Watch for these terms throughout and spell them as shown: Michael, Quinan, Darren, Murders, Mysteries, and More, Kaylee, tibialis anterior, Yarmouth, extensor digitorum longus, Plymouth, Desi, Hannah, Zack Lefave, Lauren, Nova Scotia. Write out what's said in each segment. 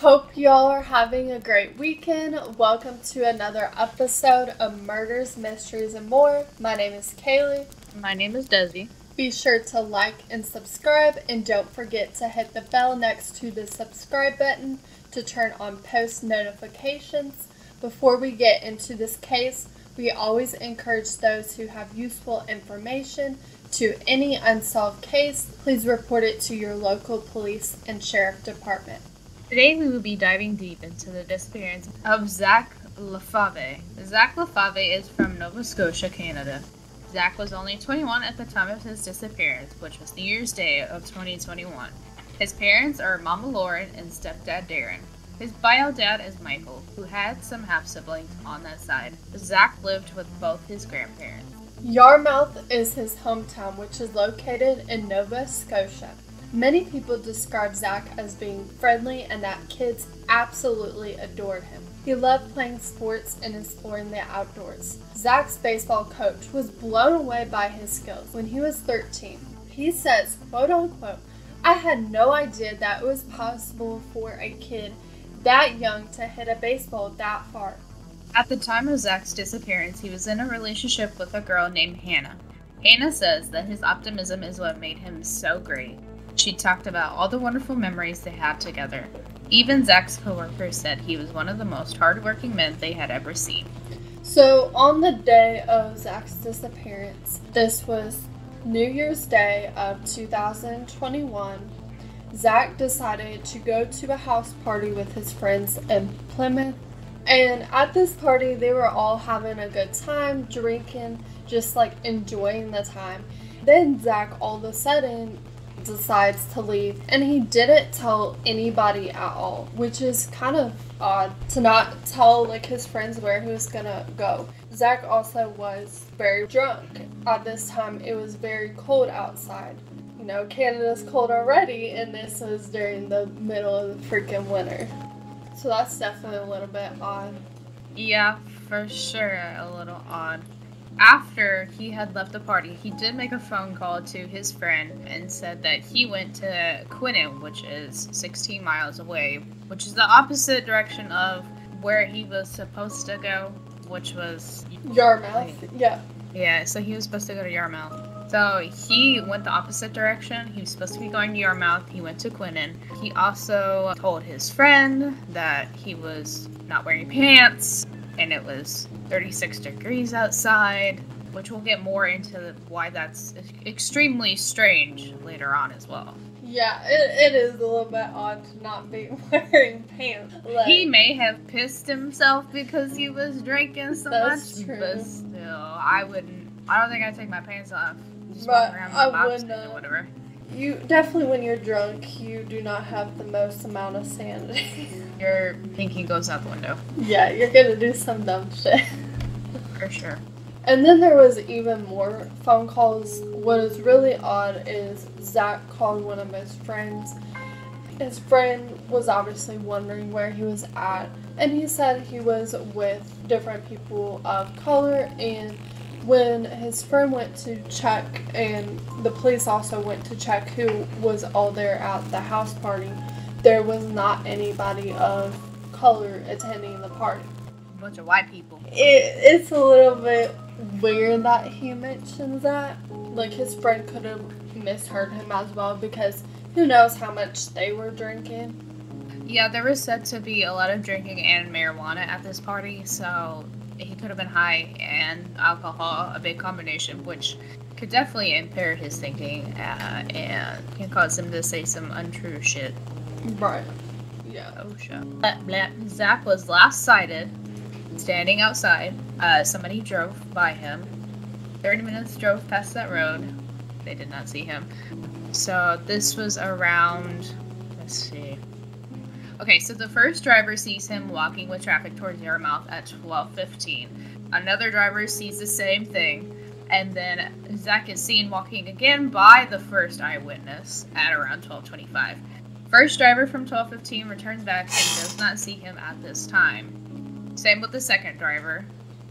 Hope y'all are having a great weekend. Welcome to another episode of Murders, Mysteries, and More. My name is Kaylee. My name is Desi. Be sure to like and subscribe, and don't forget to hit the bell next to the subscribe button to turn on post notifications. Before we get into this case, we always encourage those who have useful information to any unsolved case. Please report it to your local police and sheriff department. Today we will be diving deep into the disappearance of Zack Lefave. Zack Lefave is from Nova Scotia, Canada. Zack was only 21 at the time of his disappearance, which was New Year's Day of 2021. His parents are Mama Lauren and stepdad Darren. His bio dad is Michael, who had some half-siblings on that side. Zack lived with both his grandparents. Yarmouth is his hometown, which is located in Nova Scotia. Many people describe Zack as being friendly and that kids absolutely adored him. He loved playing sports and exploring the outdoors. Zack's baseball coach was blown away by his skills when he was 13. He says, quote unquote, "I had no idea that it was possible for a kid that young to hit a baseball that far." At the time of Zack's disappearance, he was in a relationship with a girl named Hannah. Hannah says that his optimism is what made him so great. She talked about all the wonderful memories they had together. Even Zack's co-worker said he was one of the most hardworking men they had ever seen. So on the day of Zack's disappearance, this was New Year's Day of 2021, Zack decided to go to a house party with his friends in Plymouth. And at this party, they were all having a good time, drinking, just like enjoying the time. Then Zack all of a sudden decides to leave, and he didn't tell anybody at all, which is kind of odd to not tell like his friends where he was gonna go. Zack also was very drunk. At this time it was very cold outside. You know, Canada's cold already, and this was during the middle of the freaking winter. So that's definitely a little bit odd. Yeah, for sure, a little odd. After he had left the party, he did make a phone call to his friend and said that he went to Quinan, which is 16 miles away, which is the opposite direction of where he was supposed to go, which was Yarmouth. Yeah, so he was supposed to go to Yarmouth. So he went the opposite direction. He was supposed to be going to Yarmouth. He went to Quinan. He also told his friend that he was not wearing pants, and it was 36 degrees outside, which we'll get more into why that's extremely strange later on as well. Yeah, it is a little bit odd to not be wearing pants. Like, he may have pissed himself because he was drinking so much, true. But still, I don't think I'd take my pants off. Just walk around with my box or whatever. You definitely, when you're drunk, you do not have the most amount of sanity. Your thinking goes out the window. Yeah, you're gonna do some dumb shit. For sure. And then there was even more phone calls. What is really odd is Zack called one of his friends. His friend was obviously wondering where he was at, and he said he was with different people of color, and when his friend went to check, and the police also went to check who was all there at the house party, there was not anybody of color attending the party. A bunch of white people. It's a little bit weird that he mentions that. Like, his friend could have misheard him as well, because who knows how much they were drinking. Yeah, there was said to be a lot of drinking and marijuana at this party, so he could have been high, and alcohol, a big combination, which could definitely impair his thinking and can cause him to say some untrue shit. Right. Yeah. Oh, shit. Zack was last sighted standing outside. Somebody drove by him. 30 minutes drove past that road. They did not see him. So this was around, let's see. Okay, so the first driver sees him walking with traffic towards Yarmouth at 12:15. Another driver sees the same thing, and then Zack is seen walking again by the first eyewitness at around 12:25. First driver from 12:15 returns back and does not see him at this time. Same with the second driver.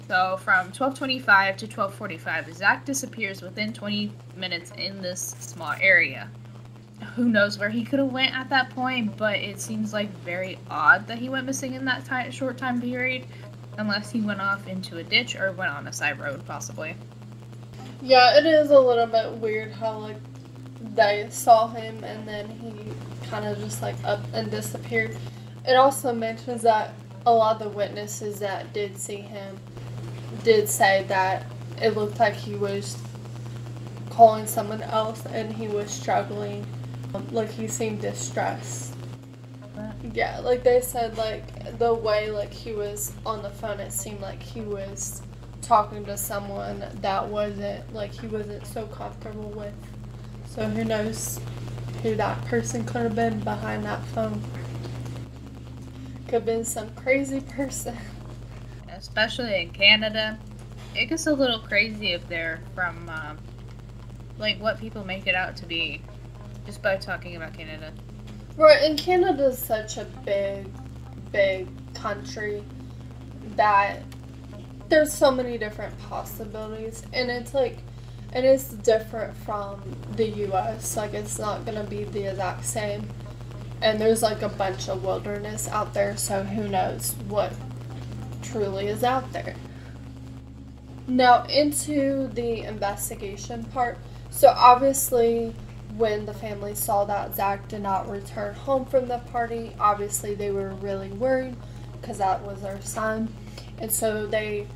So from 12:25 to 12:45, Zack disappears within 20 minutes in this small area. who knows where he could have went at that point, but it seems like very odd that he went missing in that short time period, unless he went off into a ditch or went on a side road, possibly. Yeah, it is a little bit weird how, like, they saw him and then he kind of just, like, up and disappeared. It also mentions that a lot of the witnesses that did see him did say that it looked like he was calling someone else and he was struggling. Like, he seemed distressed. Yeah, like, they said, like, the way, like, he was on the phone, it seemed like he was talking to someone that wasn't, like, he wasn't so comfortable with. So who knows who that person could have been behind that phone. Could have been some crazy person. Especially in Canada, it gets a little crazy if they're from, like, what people make it out to be just by talking about Canada. Right, and Canada's such a big country that there's so many different possibilities, and it's like, it is different from the U.S. Like, it's not gonna be the exact same, and there's like a bunch of wilderness out there, so who knows what truly is out there. Now into the investigation part. So obviously when the family saw that Zack did not return home from the party, obviously they were really worried because that was their son. And so they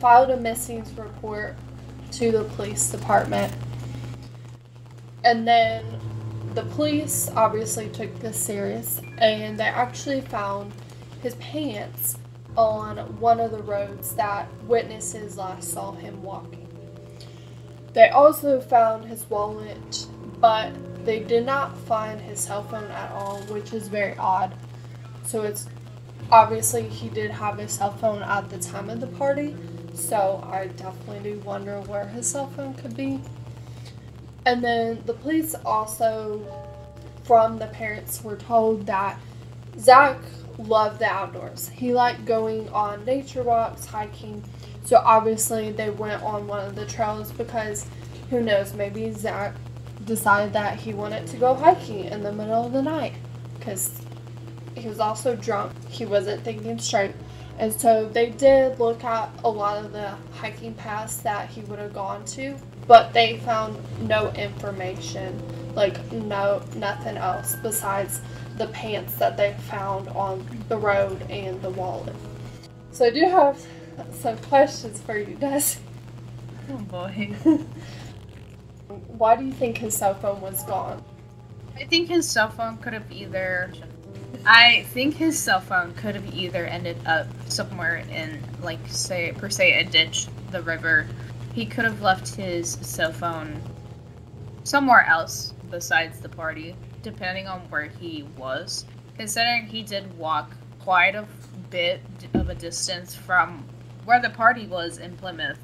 filed a missing report to the police department. And then the police obviously took this serious, and they actually found his pants on one of the roads that witnesses last saw him walking. They also found his wallet, but they did not find his cell phone at all, which is very odd. So it's obviously, he did have his cell phone at the time of the party, so I definitely do wonder where his cell phone could be. And then the police also, from the parents, were told that Zack loved the outdoors. He liked going on nature walks, hiking, so obviously they went on one of the trails because, who knows, maybe Zack decided that he wanted to go hiking in the middle of the night because he was also drunk. He wasn't thinking straight. And so they did look at a lot of the hiking paths that he would have gone to, but they found no information, like nothing else besides the pants that they found on the road and the wallet. So I do have some questions for you, Desi. Oh boy. Why do you think his cell phone was gone? I think his cell phone could have either... ended up somewhere in, like, say, per se, a ditch, the river. He could have left his cell phone somewhere else besides the party, depending on where he was. Considering he did walk quite a bit of a distance from where the party was in Plymouth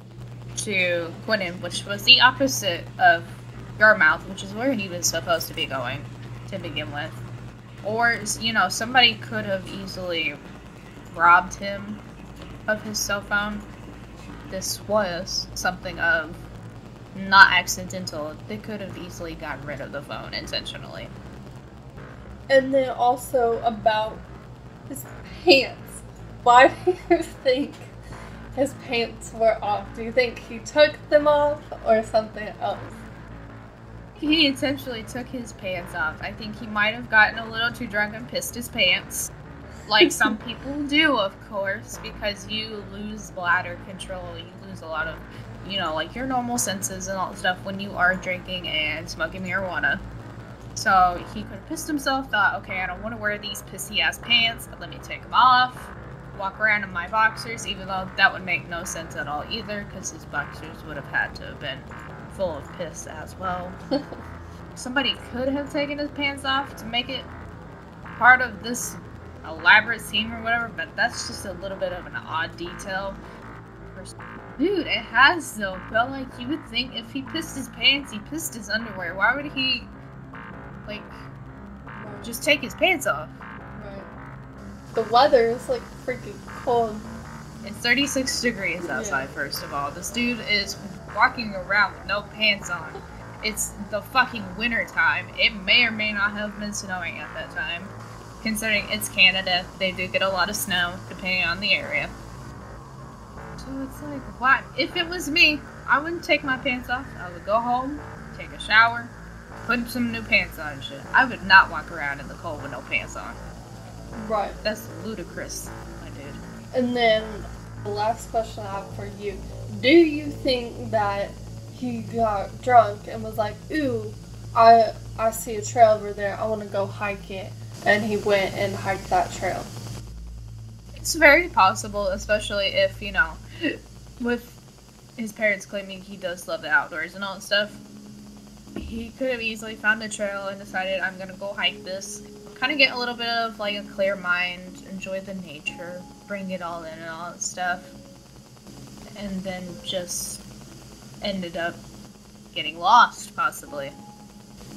to Quinan, which was the opposite of Yarmouth, which is where he was supposed to be going to begin with. Or, you know, somebody could have easily robbed him of his cell phone. This was something of not accidental. They could have easily gotten rid of the phone intentionally. And then also about his pants. Why do you think his pants were off? Do you think he took them off or something else? He intentionally took his pants off. I think he might have gotten a little too drunk and pissed his pants. Like some people do, of course, because you lose bladder control. You lose a lot of, you know, like your normal senses and all that stuff when you are drinking and smoking marijuana. So he could have pissed himself, thought, okay, I don't want to wear these pissy ass pants, but let me take them off. Walk around in my boxers, even though that would make no sense at all either, because his boxers would have had to have been full of piss as well. Somebody could have taken his pants off to make it part of this elaborate scene or whatever, but that's just a little bit of an odd detail. Dude, it has though, but like you would think if he pissed his pants, he pissed his underwear. Why would he, like, just take his pants off? Right. The weather is like freaking cold. It's 36 degrees outside, yeah. First of all. This dude is walking around with no pants on. It's the fucking winter time. It may or may not have been snowing at that time. Considering it's Canada, they do get a lot of snow, depending on the area. So it's like, why? If it was me, I wouldn't take my pants off. I would go home, take a shower, put some new pants on and shit. I would not walk around in the cold with no pants on. Right. That's ludicrous, my dude. And then, the last question I have for you. Do you think that he got drunk and was like, ooh, I see a trail over there, I want to go hike it, and he went and hiked that trail? It's very possible, especially if, you know, with his parents claiming he does love the outdoors and all that stuff, he could have easily found a trail and decided, I'm going to go hike this, kind of get a little bit of, like, a clear mind, enjoy the nature, bring it all in and all that stuff, and then just ended up getting lost, possibly.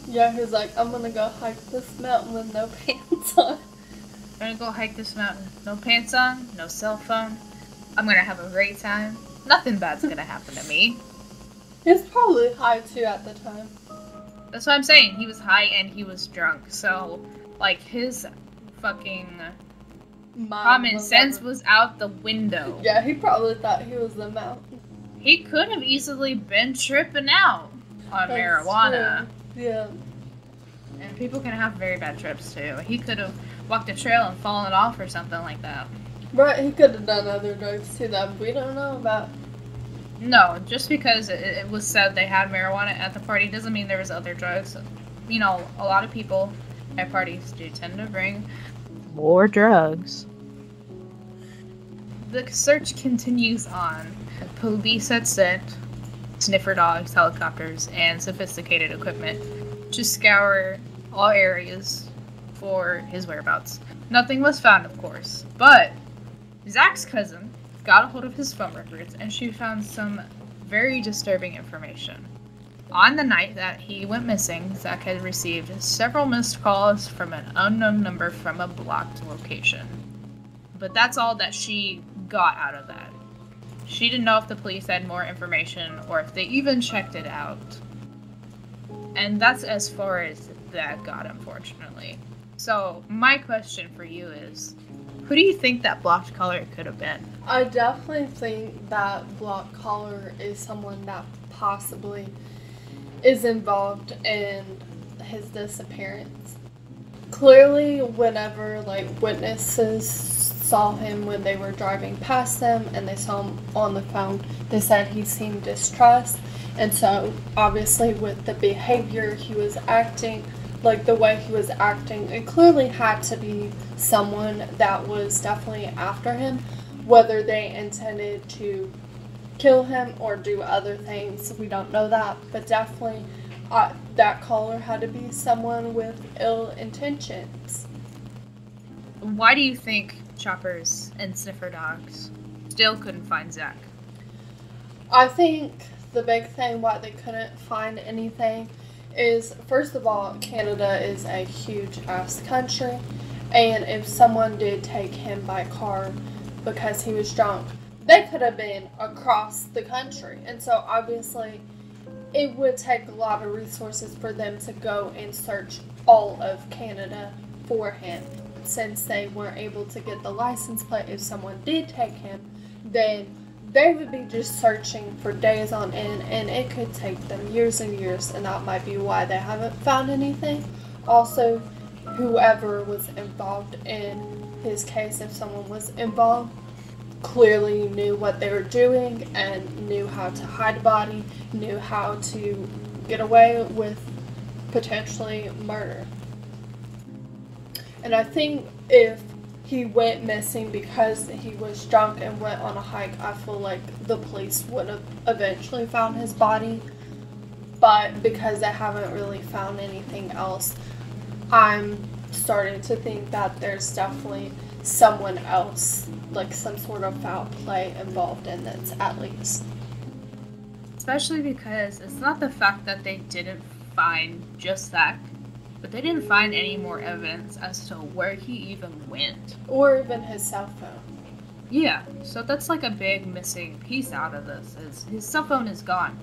Yeah, he was like, I'm gonna go hike this mountain with no pants on. I'm gonna go hike this mountain. No pants on, no cell phone. I'm gonna have a great time. Nothing bad's gonna happen to me. He was probably high, too, at the time. That's what I'm saying. He was high and he was drunk, so, like, his fucking common sense was out the window. Yeah, he probably thought he was the mountain. He could have easily been tripping out on marijuana. True. Yeah. And people can have very bad trips, too. He could have walked a trail and fallen off or something like that. Right, he could have done other drugs, too, that we don't know about. No, just because it was said they had marijuana at the party doesn't mean there was other drugs. You know, a lot of people at parties do tend to bring more drugs. The search continues on. Police had sent sniffer dogs, helicopters, and sophisticated equipment to scour all areas for his whereabouts. Nothing was found, of course, but Zack's cousin got a hold of his phone records and she found some very disturbing information. On the night that he went missing, Zack had received several missed calls from an unknown number from a blocked location. But that's all that she got out of that. She didn't know if the police had more information or if they even checked it out. And that's as far as that got, unfortunately. So, my question for you is, who do you think that blocked caller could have been? I definitely think that blocked caller is someone that possibly is involved in his disappearance. Clearly, whenever, like, witnesses saw him when they were driving past them and they saw him on the phone, they said he seemed distressed, and so obviously with the behavior he was acting, like the way he was acting, it clearly had to be someone that was definitely after him, whether they intended to kill him or do other things, we don't know that, but definitely that caller had to be someone with ill intentions. Why do you think choppers and sniffer dogs still couldn't find Zack? I think the big thing why they couldn't find anything is, first of all, Canada is a huge ass country, and if someone did take him by car because he was drunk, they could have been across the country, and so obviously it would take a lot of resources for them to go and search all of Canada for him. Since they weren't able to get the license plate, if someone did take him, then they would be just searching for days on end, and it could take them years and years, and that might be why they haven't found anything. Also, whoever was involved in his case, if someone was involved, clearly knew what they were doing and knew how to hide a body, knew how to get away with potentially murder. And I think if he went missing because he was drunk and went on a hike, I feel like the police would have eventually found his body. But because they haven't really found anything else, I'm starting to think that there's definitely someone else, like some sort of foul play involved in this, at least. Especially because it's not the fact that they didn't find just that, but they didn't find any more evidence as to where he even went. Or even his cell phone. Yeah, so that's like a big missing piece out of this, is his cell phone is gone.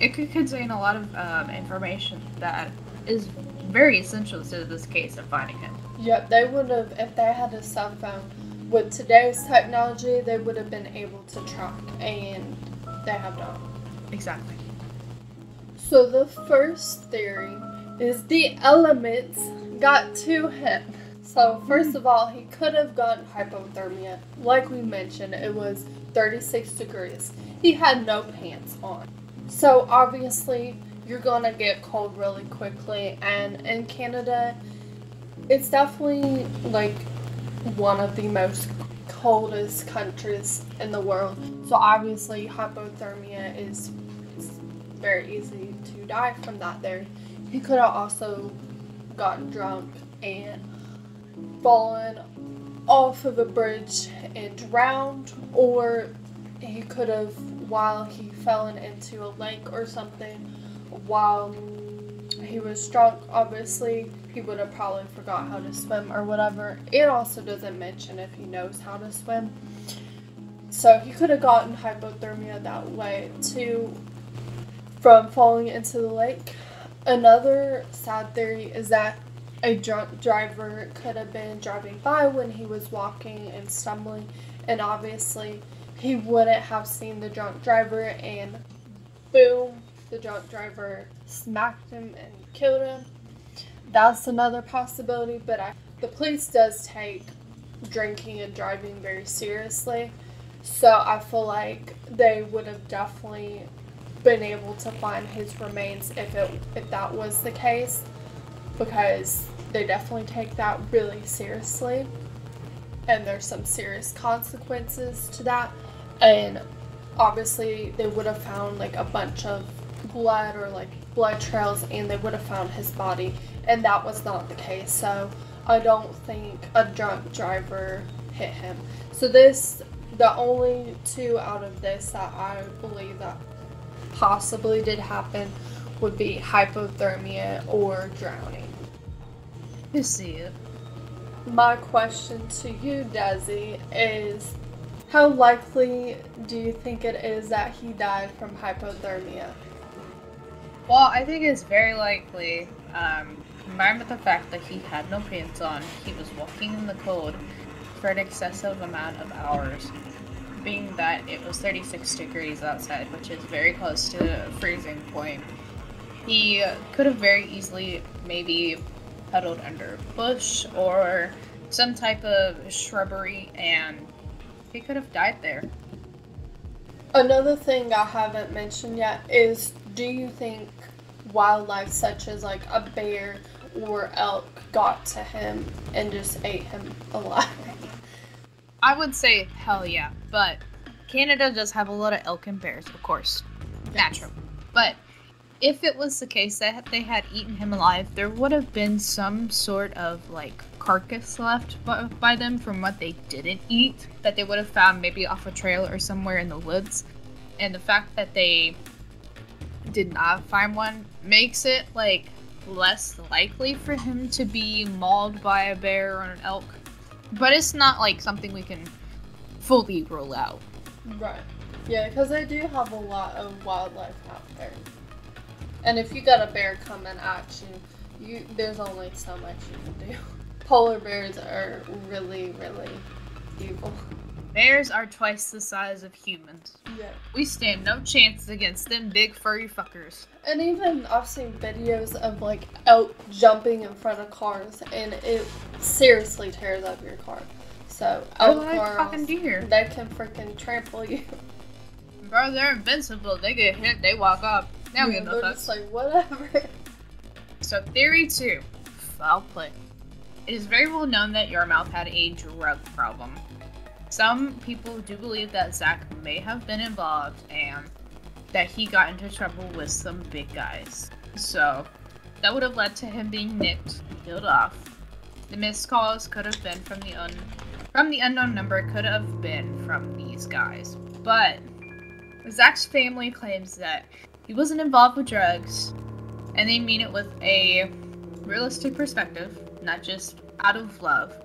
It could contain a lot of information that is very essential to this case of finding him. Yep, they would have, if they had a cell phone, with today's technology, they would have been able to track, and they have not. Exactly. So the first theory is the elements got to him. So first of all, he could have gotten hypothermia. Like we mentioned, it was 36 degrees. He had no pants on. So obviously, you're going to get cold really quickly. And in Canada, it's definitely like one of the most coldest countries in the world. So obviously, hypothermia is very easy to die from that there. He could have also gotten drunk and fallen off of a bridge and drowned, or he could have, while he fell into a lake or something, while he was drunk, obviously, he would have probably forgot how to swim or whatever. It also doesn't mention if he knows how to swim. So he could have gotten hypothermia that way too, from falling into the lake. Another sad theory is that a drunk driver could have been driving by when he was walking and stumbling, and obviously he wouldn't have seen the drunk driver, and boom, the drunk driver smacked him and killed him. That's another possibility, but the police does take drinking and driving very seriously, so I feel like they would have definitely been able to find his remains if that was the case, because they definitely take that really seriously, and there's some serious consequences to that. And obviously they would have found like a bunch of blood or like blood trails, and they would have found his body, and that was not the case. So I don't think a drunk driver hit him. So the only two out of this that I believe that possibly did happen would be hypothermia or drowning. You see it. My question to you, Desi, is how likely do you think it is that he died from hypothermia? Well, I think it's very likely, combined with the fact that he had no pants on, he was walking in the cold for an excessive amount of hours, being that it was 36 degrees outside, which is very close to freezing point. He could have very easily maybe huddled under a bush or some type of shrubbery, and he could have died there. Another thing I haven't mentioned yet is, do you think wildlife such as like a bear or elk got to him and just ate him alive? I would say hell yeah, but Canada does have a lot of elk and bears, of course. Yes. Natural. But if it was the case that they had eaten him alive, there would have been some sort of like carcass left by them from what they didn't eat that they would have found maybe off a trail or somewhere in the woods. And the fact that they did not find one makes it like less likely for him to be mauled by a bear or an elk. But it's not like something we can fully rule out. Right. Yeah, because they do have a lot of wildlife out there. And if you got a bear coming at you, there's only so much you can do. Polar bears are really, really evil. Bears are twice the size of humans. Yeah. We stand no chance against them big furry fuckers. And even I've seen videos of like elk jumping in front of cars, and it seriously tears up your car. So elk are fucking deer. They can freaking trample you. Bro, they're invincible. They get hit, they walk up. Now we have no fucks. Just like whatever. So theory 2, foul play. It is very well known that Yarmouth had a drug problem. Some people do believe that Zack may have been involved and that he got into trouble with some big guys. So that would have led to him being nicked, killed off. The missed calls could have been from the unknown number, could have been from these guys. But Zack's family claims that he wasn't involved with drugs, and they mean it with a realistic perspective, not just out of love.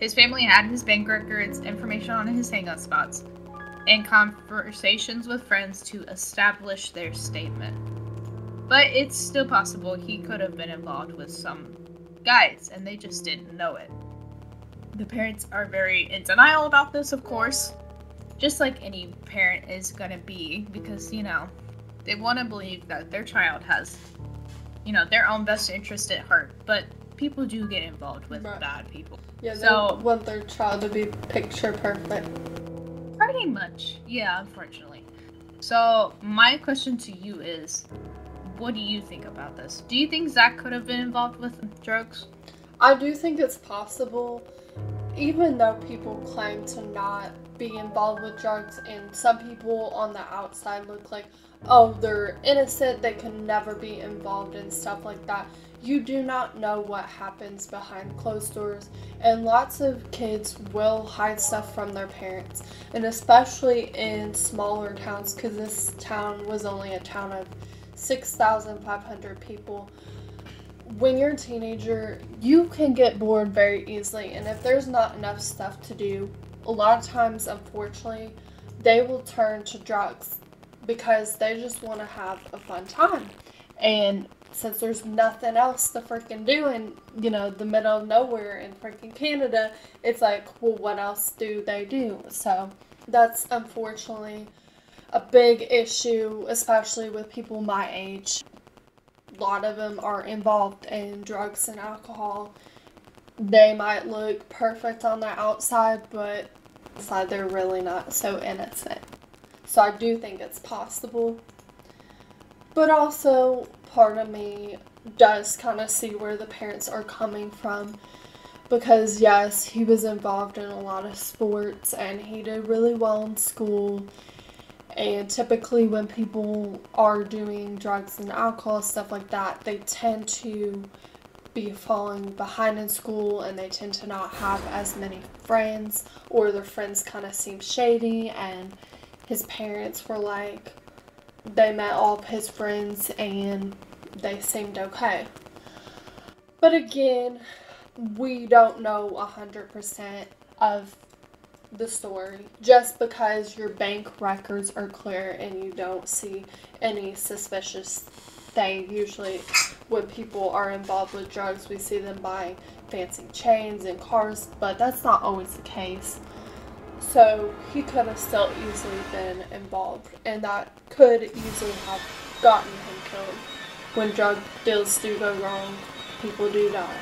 His family had his bank records, information on his hangout spots, and conversations with friends to establish their statement. But it's still possible he could have been involved with some guys, and they just didn't know it. The parents are very in denial about this, of course. Just like any parent is gonna be, because, you know, they want to believe that their child has, you know, their own best interest at heart, but people do get involved with bad people. Yeah, so they want their child to be picture perfect. Pretty much, yeah, unfortunately. So my question to you is, what do you think about this? Do you think Zack could have been involved with drugs? I do think it's possible, even though people claim to not be involved with drugs, and some people on the outside look like, oh, they're innocent, they can never be involved in stuff like that. You do not know what happens behind closed doors, and lots of kids will hide stuff from their parents, and especially in smaller towns, because this town was only a town of 6,500 people. When you're a teenager, you can get bored very easily, and if there's not enough stuff to do, a lot of times, unfortunately, they will turn to drugs because they just want to have a fun time. And since there's nothing else to freaking do in, you know, the middle of nowhere in freaking Canada, it's like, well, what else do they do? So that's unfortunately a big issue, especially with people my age. A lot of them are involved in drugs and alcohol. They might look perfect on the outside, but inside they're really not so innocent. So I do think it's possible. But also, part of me does kind of see where the parents are coming from. Because yes, he was involved in a lot of sports and he did really well in school. And typically when people are doing drugs and alcohol, stuff like that, they tend to be falling behind in school, and they tend to not have as many friends, or their friends kind of seem shady, and his parents were like, they met all of his friends and they seemed okay. But again, we don't know 100% of the story. Just because your bank records are clear and you don't see any suspicious thing, usually when people are involved with drugs, we see them buying fancy chains and cars, but that's not always the case. So he could have still easily been involved, and that could easily have gotten him killed. When drug deals do go wrong, people do die.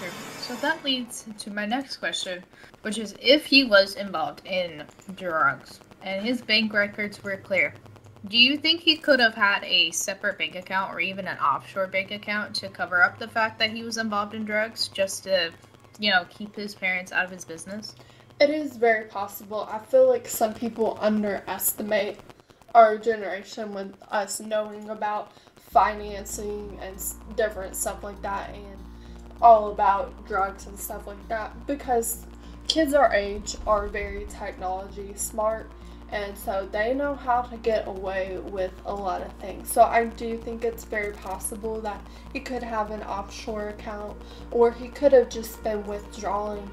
Sure. So that leads to my next question, which is, if he was involved in drugs and his bank records were clear, do you think he could have had a separate bank account or even an offshore bank account to cover up the fact that he was involved in drugs, just to, you know, keep his parents out of his business? It is very possible. I feel like some people underestimate our generation with us knowing about financing and different stuff like that, and all about drugs and stuff like that, because kids our age are very technology smart. And so they know how to get away with a lot of things. So I do think it's very possible that he could have an offshore account, or he could have just been withdrawing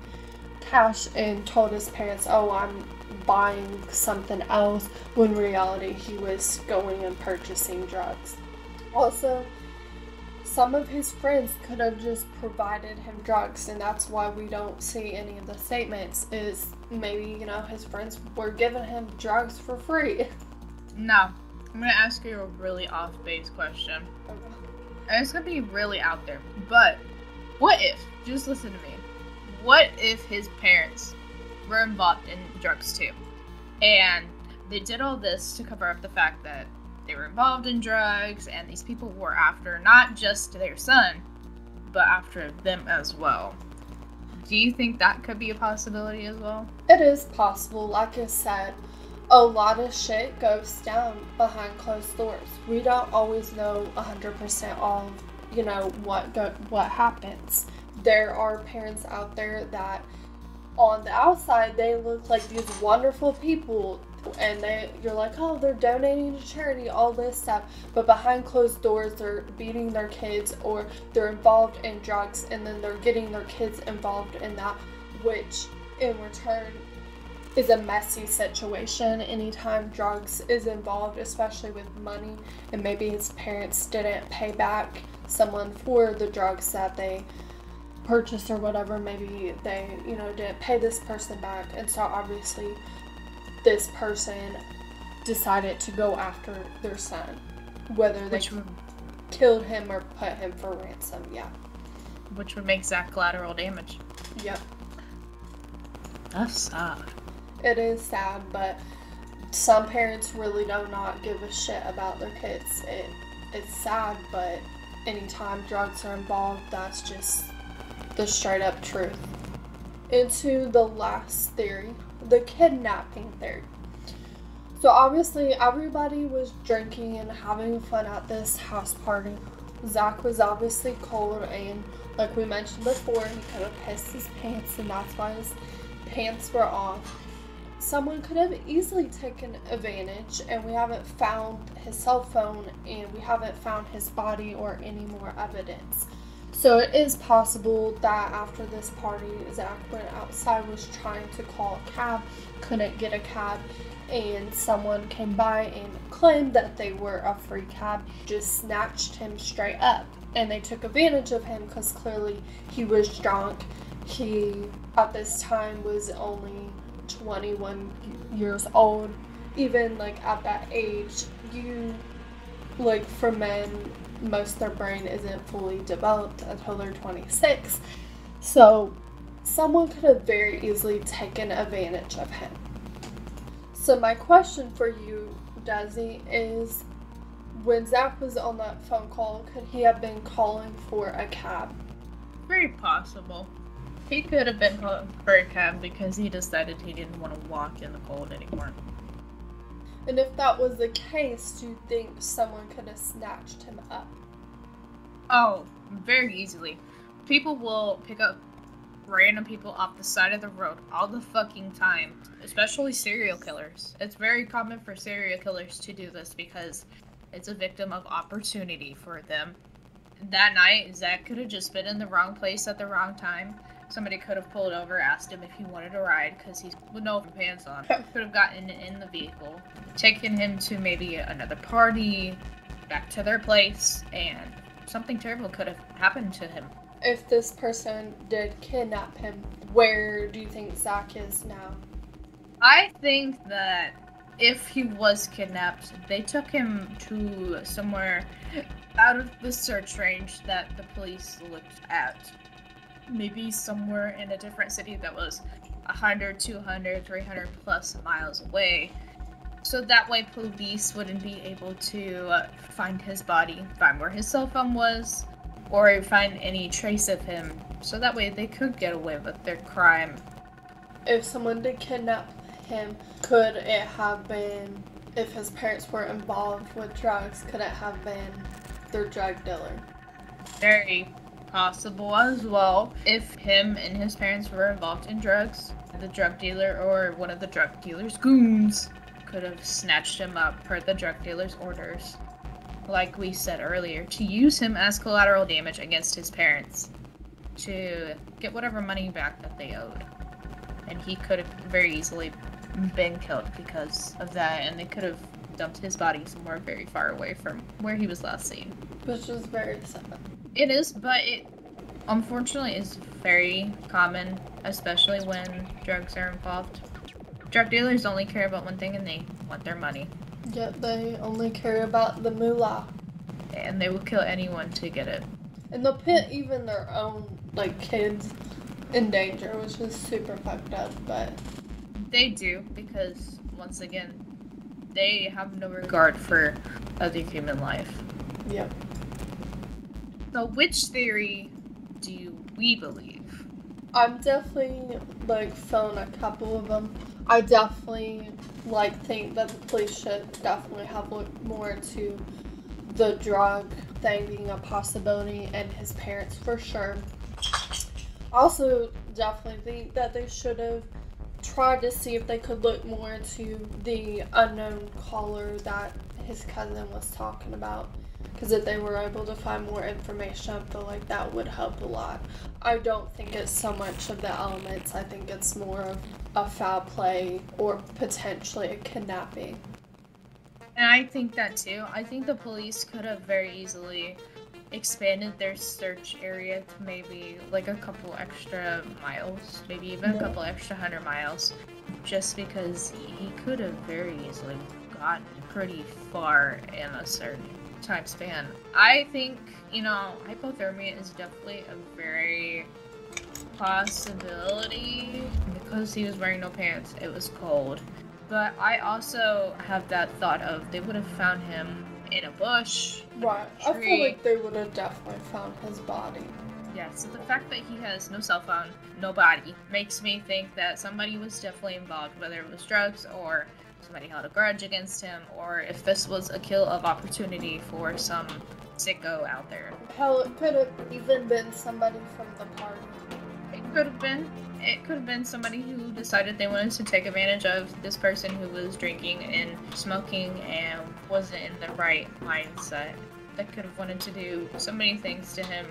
cash and told his parents, oh, I'm buying something else, when in reality he was going and purchasing drugs. Also, some of his friends could have just provided him drugs, and that's why we don't see any of the statements, is maybe, you know, his friends were giving him drugs for free. No, I'm going to ask you a really off-base question. Okay. And it's going to be really out there, but what if, just listen to me, what if his parents were involved in drugs too, and they did all this to cover up the fact that they were involved in drugs, and these people were after not just their son, but after them as well? Do you think that could be a possibility as well? It is possible. Like I said, a lot of shit goes down behind closed doors. We don't always know 100% all, you know, what happens. There are parents out there that on the outside they look like these wonderful people, and you're like, oh, they're donating to charity, all this stuff, but behind closed doors they're beating their kids, or they're involved in drugs, and then they're getting their kids involved in that, which in return is a messy situation anytime drugs is involved, especially with money, and maybe his parents didn't pay back someone for the drugs that they purchased or whatever. Maybe they, you know, didn't pay this person back, and so obviously this person decided to go after their son, whether they killed him or put him for ransom. Yeah, which would make Zack collateral damage. Yep. That's sad. It is sad, but some parents really do not give a shit about their kids. It's sad, but anytime drugs are involved, that's just the straight up truth. Into the last theory, the kidnapping theory. So obviously everybody was drinking and having fun at this house party. Zack was obviously cold, and like we mentioned before, he could have pissed his pants, and that's why his pants were off. Someone could have easily taken advantage, and we haven't found his cell phone, and we haven't found his body or any more evidence. So it is possible that after this party, Zack went outside, was trying to call a cab, couldn't get a cab, and someone came by and claimed that they were a free cab, just snatched him straight up, and they took advantage of him because clearly he was drunk. He, at this time, was only 21 years old. Even, like, at that age, you, like, for men, most of their brain isn't fully developed until they're 26. So someone could have very easily taken advantage of him. So my question for you, Desi, is when Zack was on that phone call, could he have been calling for a cab? Very possible. He could have been calling for a cab because he decided he didn't want to walk in the cold anymore. And if that was the case, do you think someone could have snatched him up? Oh, very easily. People will pick up random people off the side of the road all the fucking time, especially serial killers. It's very common for serial killers to do this because it's a victim of opportunity for them. That night, Zack could have just been in the wrong place at the wrong time. Somebody could have pulled over, asked him if he wanted a ride because he would know with pants on. Could have gotten in the vehicle, taken him to maybe another party, back to their place, and something terrible could have happened to him. If this person did kidnap him, where do you think Zack is now? I think that if he was kidnapped, they took him to somewhere out of the search range that the police looked at. Maybe somewhere in a different city that was 100, 200, 300 plus miles away. So that way police wouldn't be able to find his body, find where his cell phone was, or find any trace of him. So that way they could get away with their crime. If someone did kidnap him, could it have been, if his parents were involved with drugs, could it have been their drug dealer? Very possible as well. If him and his parents were involved in drugs, the drug dealer or one of the drug dealer's goons could have snatched him up per the drug dealer's orders, like we said earlier, to use him as collateral damage against his parents to get whatever money back that they owed. And he could have very easily been killed because of that, and they could have dumped his body somewhere very far away from where he was last seen. Which is very sad. It is, but it unfortunately is very common, especially when drugs are involved. Drug dealers only care about one thing, and they want their money. Yet they only care about the moolah. And they will kill anyone to get it. And they'll put even their own, like, kids in danger, which is super fucked up, but they do, because, once again, they have no regard for other human life. Yep. So which theory do we believe? I'm definitely, like, throwing a couple of them. I definitely, like, think that the police should definitely have looked more into the drug thing being a possibility and his parents for sure. Also, definitely think that they should have tried to see if they could look more into the unknown caller that his cousin was talking about. Because if they were able to find more information, I feel like that would help a lot. I don't think it's so much of the elements. I think it's more of a foul play or potentially a kidnapping. And I think that too. I think the police could have very easily expanded their search area to maybe like a couple extra miles, maybe even a couple extra 100 miles, just because he could have very easily gotten pretty far in a certain time span. I think, you know, hypothermia is definitely a very possibility because he was wearing no pants, it was cold. But I also have that thought of they would have found him in a bush. Right. I feel like they would have definitely found his body. Yeah, so the fact that he has no cell phone, no body, makes me think that somebody was definitely involved, whether it was drugs or somebody held a grudge against him, or if this was a kill of opportunity for some sicko out there. Hell, it could have even been somebody from the party. It could have been. It could have been somebody who decided they wanted to take advantage of this person who was drinking and smoking and wasn't in the right mindset. That could have wanted to do so many things to him,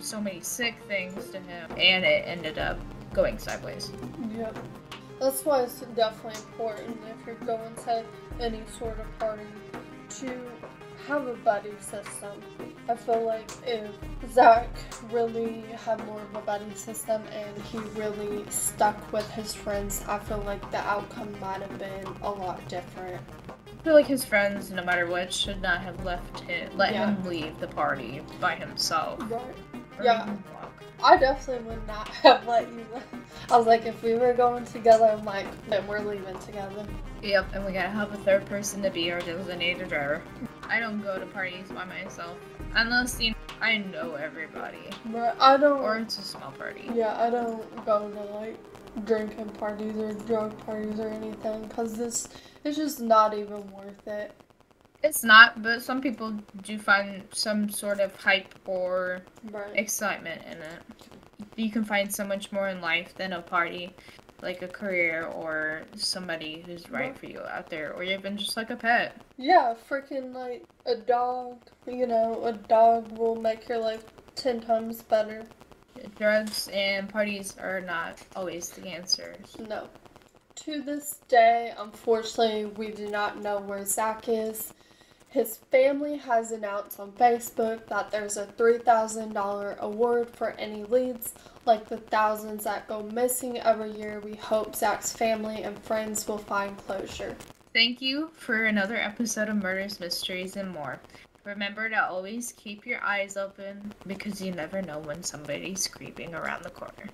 so many sick things to him, and it ended up going sideways. Yep. That's why it's definitely important if you're going to any sort of party to have a buddy system. I feel like if Zack really had more of a buddy system and he really stuck with his friends, I feel like the outcome might have been a lot different. I feel like his friends, no matter what, should not have let him leave the party by himself. Right. Yeah. I definitely would not have let you leave. I was like, if we were going together, I'm like, then we're leaving together. Yep, and we gotta have a third person to be our designated driver. I don't go to parties by myself unless, you know, I know everybody. But I don't. Or it's a small party. Yeah, I don't go to like drinking parties or drug parties or anything because this is just not even worth it. It's not, but some people do find some sort of hype or excitement in it. You can find so much more in life than a party, like a career or somebody who's right for you out there, or even just like a pet. Yeah, freaking like a dog, you know, a dog will make your life 10 times better. Drugs and parties are not always the answers. No. To this day, unfortunately, we do not know where Zack is. His family has announced on Facebook that there's a $3,000 award for any leads, like the thousands that go missing every year. We hope Zack's family and friends will find closure. Thank you for another episode of Murders, Mysteries, and More. Remember to always keep your eyes open because you never know when somebody's creeping around the corner.